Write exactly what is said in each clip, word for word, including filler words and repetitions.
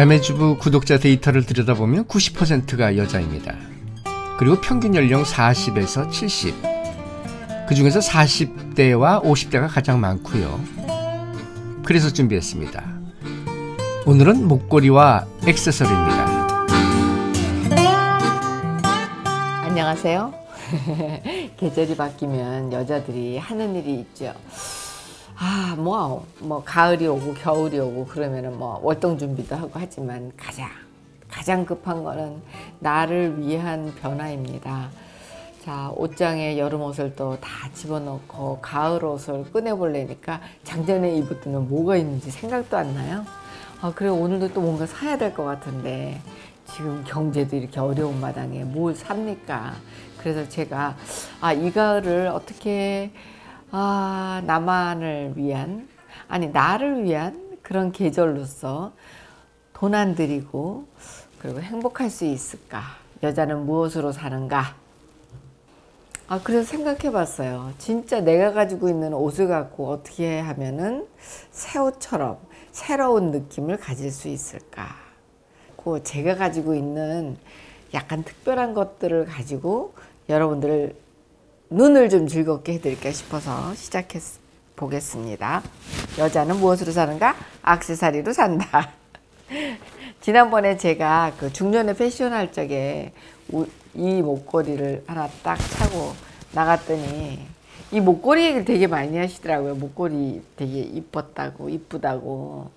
야매주부 구독자 데이터를 들여다보면 구십 퍼센트가 여자입니다. 그리고 평균 연령 사십에서 칠십, 그 중에서 사십 대와 오십 대가 가장 많고요. 그래서 준비했습니다. 오늘은 목걸이와 액세서리입니다. 안녕하세요. 계절이 바뀌면 여자들이 하는 일이 있죠. 아, 뭐, 뭐 가을이 오고 겨울이 오고 그러면은 뭐 월동 준비도 하고 하지만 가장 가장 급한 거는 나를 위한 변화입니다. 자, 옷장에 여름 옷을 또 다 집어넣고 가을 옷을 꺼내보려니까 작년에 입었던 뭐가 있는지 생각도 안 나요. 아, 그리고 오늘도 또 뭔가 사야 될 것 같은데 지금 경제도 이렇게 어려운 마당에 뭘 삽니까? 그래서 제가 아, 이 가을을 어떻게 아, 나만을 위한, 아니 나를 위한 그런 계절로서 돈 안 들이고 그리고 행복할 수 있을까? 여자는 무엇으로 사는가? 아, 그래서 생각해 봤어요. 진짜 내가 가지고 있는 옷을 갖고 어떻게 하면은 새 옷처럼 새로운 느낌을 가질 수 있을까? 그 제가 가지고 있는 약간 특별한 것들을 가지고 여러분들 눈을 좀 즐겁게 해드릴까 싶어서 시작해 보겠습니다. 여자는 무엇으로 사는가? 액세서리로 산다. 지난번에 제가 그 중년의 패션 할 적에 이 목걸이를 하나 딱 차고 나갔더니 이 목걸이 얘기를 되게 많이 하시더라고요. 목걸이 되게 이뻤다고, 이쁘다고.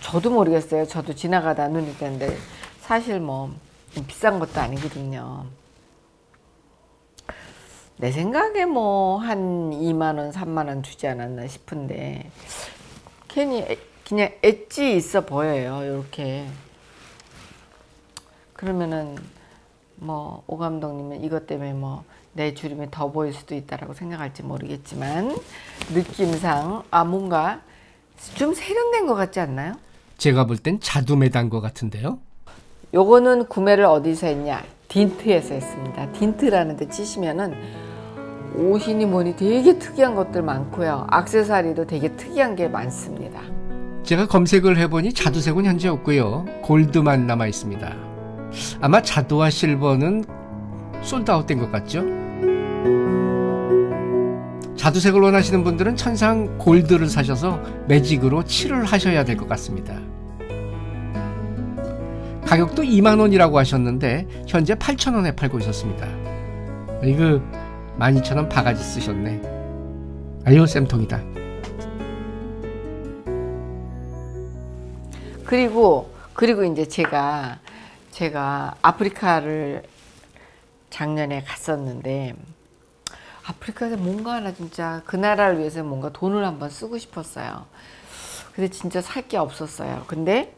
저도 모르겠어요. 저도 지나가다 눈이 떴는데 사실 뭐 비싼 것도 아니거든요. 내 생각에 뭐 한 이만 원, 삼만 원 주지 않았나 싶은데 괜히 그냥 엣지 있어 보여요. 이렇게. 그러면은 뭐 오 감독님은 이것 때문에 뭐 내 주름이 더 보일 수도 있다라고 생각할지 모르겠지만 느낌상 아 뭔가 좀 세련된 것 같지 않나요? 제가 볼 땐 자두 매단 것 같은데요. 요거는 구매를 어디서 했냐? 딘트에서 했습니다. 딘트라는 데 치시면은 옷이니 뭐니 되게 특이한 것들 많고요. 액세서리도 되게 특이한 게 많습니다. 제가 검색을 해보니 자두색은 현재 없고요. 골드만 남아 있습니다. 아마 자두와 실버는 솔드아웃된 것 같죠? 자두색을 원하시는 분들은 천상 골드를 사셔서 매직으로 칠을 하셔야 될 것 같습니다. 가격도 이만 원이라고 하셨는데 현재 팔천 원에 팔고 있었습니다. 이거 만 이천 원 바가지 쓰셨네. 아유, 쌤통이다. 그리고 그리고 이제 제가 제가 아프리카를 작년에 갔었는데 아프리카에서 뭔가 하나 진짜 그 나라를 위해서 뭔가 돈을 한번 쓰고 싶었어요. 근데 진짜 살 게 없었어요. 근데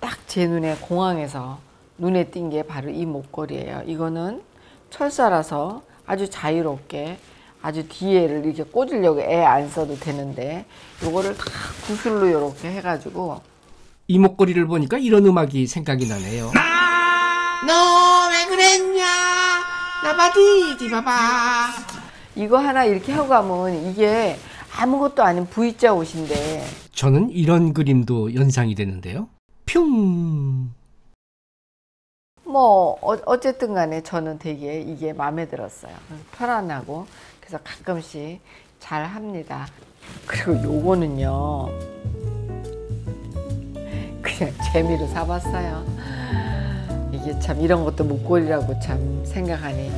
딱 제 눈에 공항에서 눈에 띈 게 바로 이 목걸이에요. 이거는 철사라서 아주 자유롭게 아주 뒤에를 이렇게 꽂으려고 애 안 써도 되는데 요거를 딱 구슬로 이렇게 해가지고 이 목걸이를 보니까 이런 음악이 생각이 나네요. 나 너 왜 그랬냐 나바디디바바 이거 하나 이렇게 하고 가면 이게 아무것도 아닌 V자 옷인데 저는 이런 그림도 연상이 되는데요. 뿅. 뭐 어, 어쨌든 간에 저는 되게 이게 마음에 들었어요. 그래서 편안하고 그래서 가끔씩 잘 합니다. 그리고 요거는요 그냥 재미로 사봤어요. 이게 참 이런 것도 목걸이라고 참 생각하니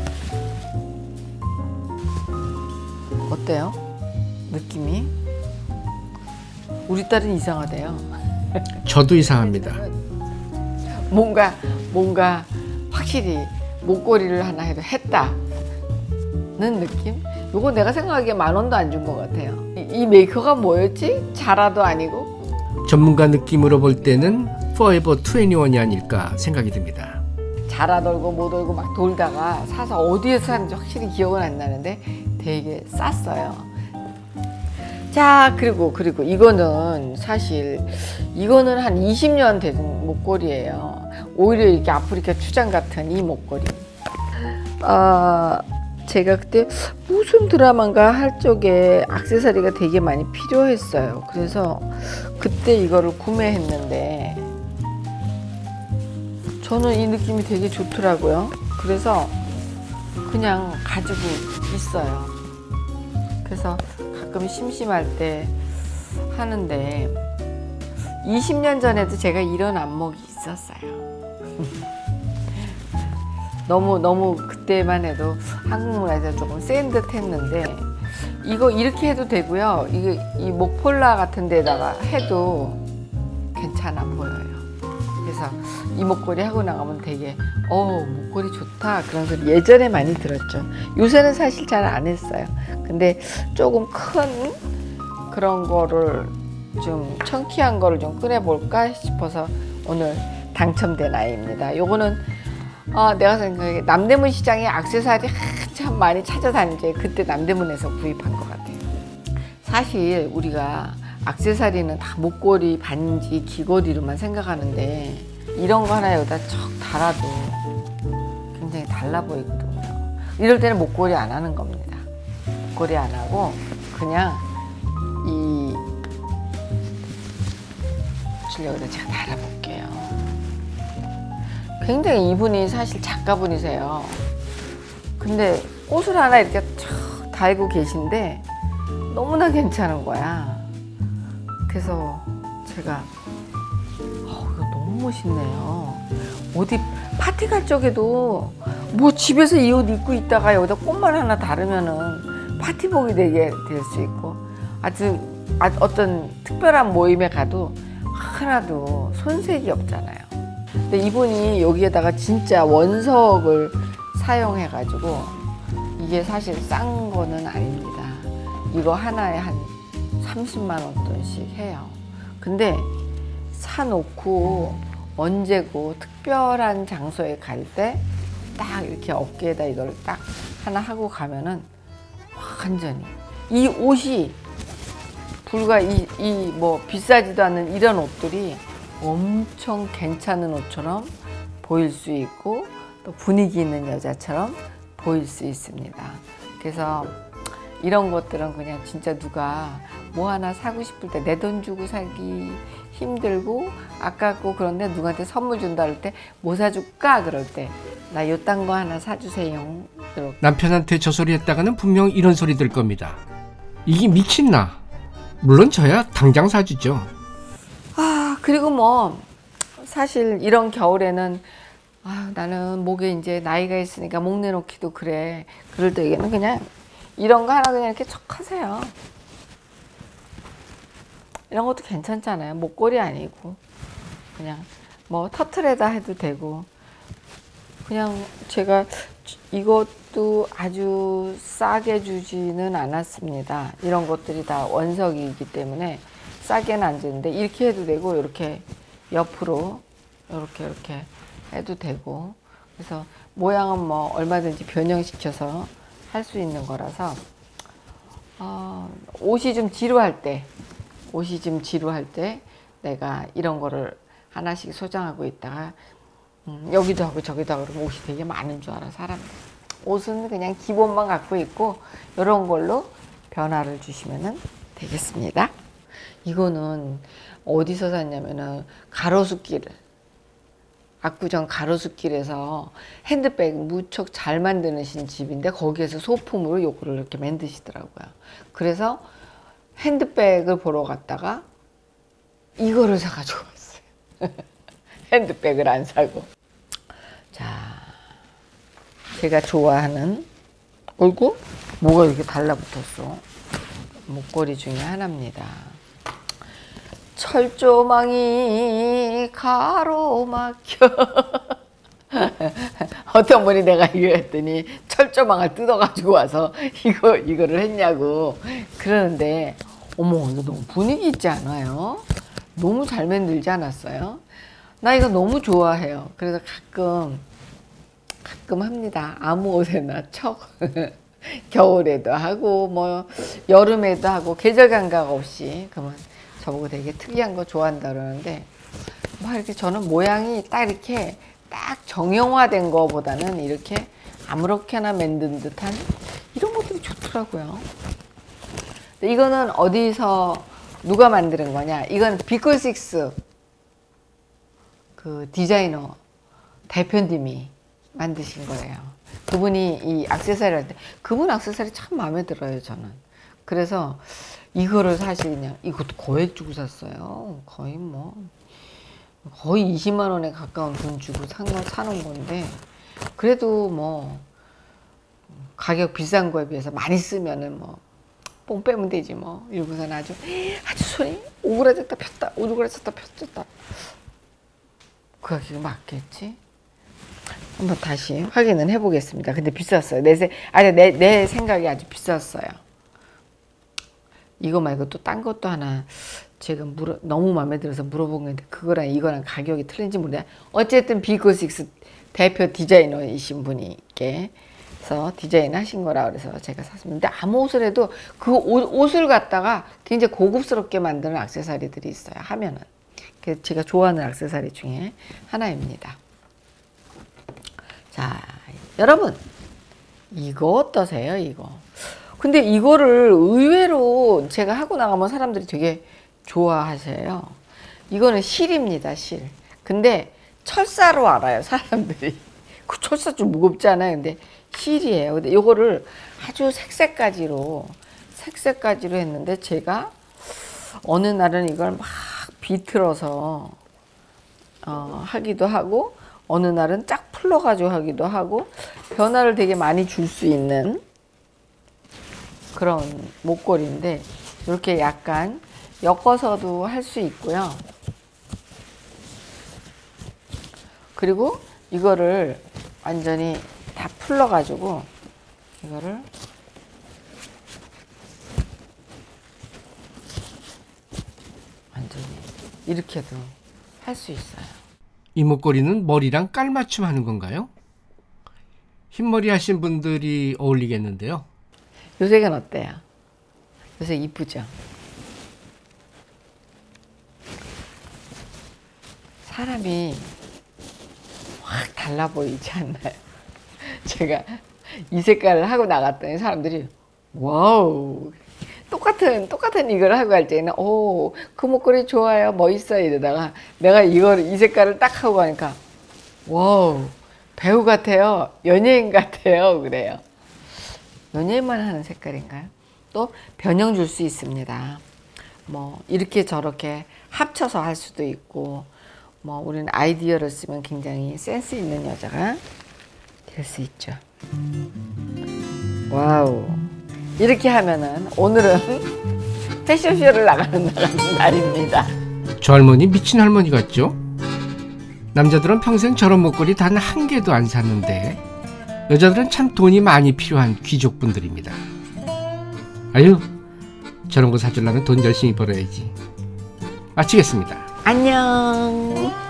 어때요? 느낌이? 우리 딸은 이상하대요. 저도 이상합니다. 뭔가 뭔가 확실히 목걸이를 하나 해도 했다는 느낌? 요거 내가 생각하기에 만 원도 안 준 것 같아요. 이, 이 메이커가 뭐였지? 자라도 아니고? 전문가 느낌으로 볼 때는 포에버 이십일이 아닐까 생각이 듭니다. 자라 돌고 뭐 돌고 막 돌다가 사서 어디에서 샀는지 확실히 기억은 안 나는데 되게 쌌어요. 자, 그리고 그리고 이거는 사실 이거는 한 이십 년 된 목걸이에요. 오히려 이렇게 아프리카 추장 같은 이 목걸이. 아, 제가 그때 무슨 드라마인가 할 적에 액세서리가 되게 많이 필요했어요. 그래서 그때 이거를 구매했는데 저는 이 느낌이 되게 좋더라고요. 그래서 그냥 가지고 있어요. 그래서 가끔 심심할 때 하는데 이십 년 전에도 제가 이런 안목이 있었어요. 너무 너무 그때만 해도 한국 문화에서 조금 센 듯 했는데 이거 이렇게 해도 되고요. 이게 이 목폴라 같은 데다가 해도 괜찮아 보여요. 그래서 이 목걸이 하고 나가면 되게 어 목걸이 좋다 그런 소리 예전에 많이 들었죠. 요새는 사실 잘 안 했어요. 근데 조금 큰 그런 거를 좀 청키한 거를 좀 꺼내볼까 싶어서 오늘 당첨된 아이입니다. 요거는 어, 내가 생각해 남대문 시장에 액세서리 한참 많이 찾아다니지 그때 남대문에서 구입한 것 같아요. 사실 우리가 액세서리는 다 목걸이, 반지, 귀걸이로만 생각하는데 이런 거 하나 여기다 척 달아도 굉장히 달라 보이거든요. 이럴 때는 목걸이 안 하는 겁니다. 목걸이 안 하고 그냥 이 여기다 제가 달아볼게요. 굉장히 이분이 사실 작가분이세요. 근데 꽃을 하나 이렇게 촥 달고 계신데 너무나 괜찮은 거야. 그래서 제가 어, 이거 너무 멋있네요. 어디 파티 갈 적에도 뭐 집에서 이 옷 입고 있다가 여기다 꽃만 하나 다르면은 파티복이 되게 될 수 있고 아주 어떤 특별한 모임에 가도 하나도 손색이 없잖아요. 근데 이분이 여기에다가 진짜 원석을 사용해 가지고 이게 사실 싼 거는 아닙니다. 이거 하나에 한 삼십만 원 돈씩 해요. 근데 사놓고 언제고 특별한 장소에 갈 때 딱 이렇게 어깨에다 이걸 딱 하나 하고 가면은 완전히 이 옷이 불과 이 이 뭐 비싸지도 않는 이런 옷들이 엄청 괜찮은 옷처럼 보일 수 있고 또 분위기 있는 여자처럼 보일 수 있습니다. 그래서 이런 것들은 그냥 진짜 누가 뭐 하나 사고 싶을 때 내 돈 주고 사기 힘들고 아깝고 그런데 누구한테 선물 준다 그럴 때 뭐 사줄까 그럴 때 나 요딴 거 하나 사주세요. 이렇게. 남편한테 저 소리 했다가는 분명 이런 소리 들 겁니다. 이게 미친나. 물론 저야 당장 사주죠. 아 그리고 뭐 사실 이런 겨울에는 아, 나는 목에 이제 나이가 있으니까 목 내놓기도 그래. 그럴 때에는 그냥 이런 거 하나 그냥 이렇게 척 하세요. 이런 것도 괜찮잖아요. 목걸이 아니고 그냥 뭐 터틀에다 해도 되고 그냥 제가 이것도 아주 싸게 주지는 않았습니다. 이런 것들이 다 원석이기 때문에 싸게는 안 주는데 이렇게 해도 되고 이렇게 옆으로 이렇게 이렇게 해도 되고 그래서 모양은 뭐 얼마든지 변형시켜서 할 수 있는 거라서 어, 옷이 좀 지루할 때 옷이 좀 지루할 때 내가 이런 거를 하나씩 소장하고 있다가 음, 여기도 하고 저기도 하고 그러면 옷이 되게 많은 줄 알아 사람들. 옷은 그냥 기본만 갖고 있고 이런 걸로 변화를 주시면 되겠습니다. 이거는 어디서 샀냐면은 가로수길 압구정 가로수길에서 핸드백 무척 잘 만드시는 집인데 거기에서 소품으로 요거를 이렇게 만드시더라고요. 그래서 핸드백을 보러 갔다가 이거를 사가지고 왔어요. 핸드백을 안 사고. 자, 제가 좋아하는 어이구 뭐가 이렇게 달라붙었어. 목걸이 중에 하나입니다. 철조망이 가로막혀 어떤 분이 내가 이거 했더니 철조망을 뜯어가지고 와서 이거, 이거를 했냐고 그러는데 어머 이거 너무 분위기 있지 않아요? 너무 잘 만들지 않았어요? 나 이거 너무 좋아해요. 그래서 가끔 가끔 합니다. 아무 옷에나 척 겨울에도 하고 뭐 여름에도 하고 계절 감각 없이 그러면 저보고 되게 특이한 거 좋아한다 그러는데 막 이렇게 저는 모양이 딱 이렇게 딱 정형화된 거보다는 이렇게 아무렇게나 만든 듯한 이런 것들이 좋더라고요. 근데 이거는 어디서 누가 만드는 거냐? 이건 비클식스 그 디자이너 대표님이 만드신 거예요. 그분이 이 액세서리 할 때, 그분 액세서리 참 마음에 들어요, 저는. 그래서 이거를 사실 그냥, 이것도 거액 주고 샀어요. 거의 뭐, 거의 이십만 원에 가까운 돈 주고 산 거, 사놓은 건데, 그래도 뭐, 가격 비싼 거에 비해서 많이 쓰면은 뭐, 뽕 빼면 되지 뭐. 이러고서는 아주, 아주 손이 오그라졌다 폈다, 오그라졌다 폈다. 그 가격이 맞겠지? 한번 다시 확인은 해보겠습니다. 근데 비쌌어요. 내, 세, 아니, 내, 내 생각이 아주 비쌌어요. 이거 말고 또 딴 것도 하나 제가 물어, 너무 마음에 들어서 물어본 건데 그거랑 이거랑 가격이 틀린지 모르겠네. 어쨌든 비클식스 대표 디자이너이신 분이께서 디자인 하신 거라 그래서 제가 샀습니다. 아무 옷을 해도 그 옷, 옷을 갖다가 굉장히 고급스럽게 만드는 액세서리들이 있어요. 하면은. 그래서 제가 좋아하는 액세서리 중에 하나입니다. 자, 여러분 이거 어떠세요? 이거. 근데 이거를 의외로 제가 하고 나가면 사람들이 되게 좋아하세요. 이거는 실입니다, 실. 근데 철사로 알아요, 사람들이. 그 철사 좀 무겁지 않아요? 근데 실이에요. 근데 이거를 아주 색색까지로 색색까지로 했는데 제가 어느 날은 이걸 막 비틀어서 어, 하기도 하고 어느 날은 쫙 풀러가지고 하기도 하고 변화를 되게 많이 줄 수 있는 그런 목걸이인데 이렇게 약간 엮어서도 할 수 있고요. 그리고 이거를 완전히 다 풀러가지고 이거를 완전히 이렇게도 할 수 있어요. 이 목걸이는 머리랑 깔맞춤 하는 건가요? 흰머리 하신 분들이 어울리겠는데요. 요색은 어때요? 요색 이쁘죠? 사람이 확 달라 보이지 않나요? 제가 이 색깔을 하고 나갔더니 사람들이 와우! 똑같은 똑같은 이걸 하고 갈 때는 오, 그 목걸이 좋아요, 멋있어 이러다가 내가 이걸 이 색깔을 딱 하고 가니까 와우, 배우 같아요, 연예인 같아요. 그래요. 연예인만 하는 색깔인가요? 또 변형 줄 수 있습니다. 뭐 이렇게 저렇게 합쳐서 할 수도 있고, 뭐 우리는 아이디어를 쓰면 굉장히 센스 있는 여자가 될 수 있죠. 와우. 이렇게 하면은 오늘은 패션쇼를 나가는 날입니다. 저 할머니 미친 할머니 같죠? 남자들은 평생 저런 목걸이 단 한 개도 안 샀는데 여자들은 참 돈이 많이 필요한 귀족분들입니다. 아유, 저런 거 사주려면 돈 열심히 벌어야지. 마치겠습니다. 안녕.